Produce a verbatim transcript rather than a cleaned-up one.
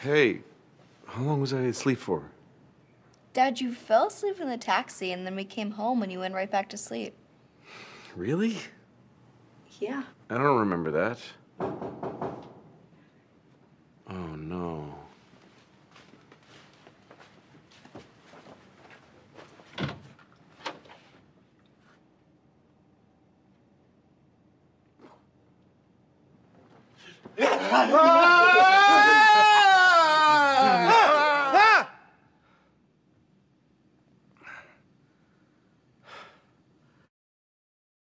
Hey, how long was I asleep for? Dad, you fell asleep in the taxi, and then we came home, and you went right back to sleep. Really? Yeah. I don't remember that. Oh, no. Ah!